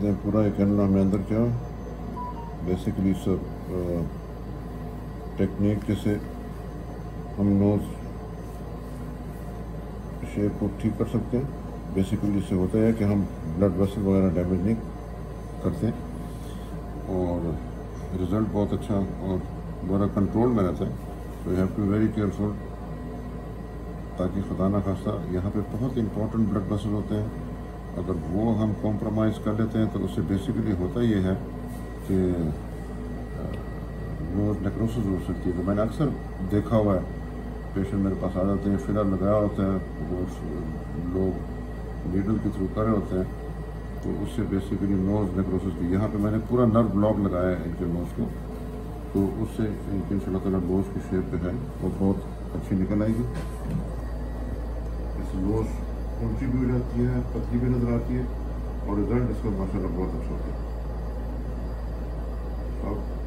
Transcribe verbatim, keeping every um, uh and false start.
कहते हैं पूरा एक में अंदर क्या बेसिकली सब टेक्निक, जैसे हम नोज शेप को ठीक कर सकते हैं। बेसिकली इससे होता है कि हम ब्लड वेसल वगैरह डैमेज नहीं करते और रिज़ल्ट बहुत अच्छा और बड़ा कंट्रोल में रहता है। तो you have to very careful, ताकि खुदा ना खास्ता यहाँ पे बहुत इंपॉर्टेंट ब्लड वेसल होते हैं, अगर वो हम कॉम्प्रोमाइज़ कर लेते हैं तो उससे बेसिकली होता ये है कि नोज नेक्रोसिस हो सकती है। तो मैंने अक्सर देखा हुआ है पेशेंट मेरे पास आ जाते हैं, फिलर लगाया होता है, वो लोग नीडल के थ्रू कर रहे होते हैं, तो उससे बेसिकली नोज़ नेक्रोसिस की। यहाँ पे मैंने पूरा नर्व ब्लॉक लगाया है इनके नोज़ को, तो उससे इनके इंशाल्लाह ताला नोज़ की शेप जो है वो बहुत अच्छी निकल आएगी। इस नोज़ ऊँची भी हो जाती है, पतली भी नज़र आती है और रिजल्ट इसका माशाल्लाह बहुत अच्छा होता है। अब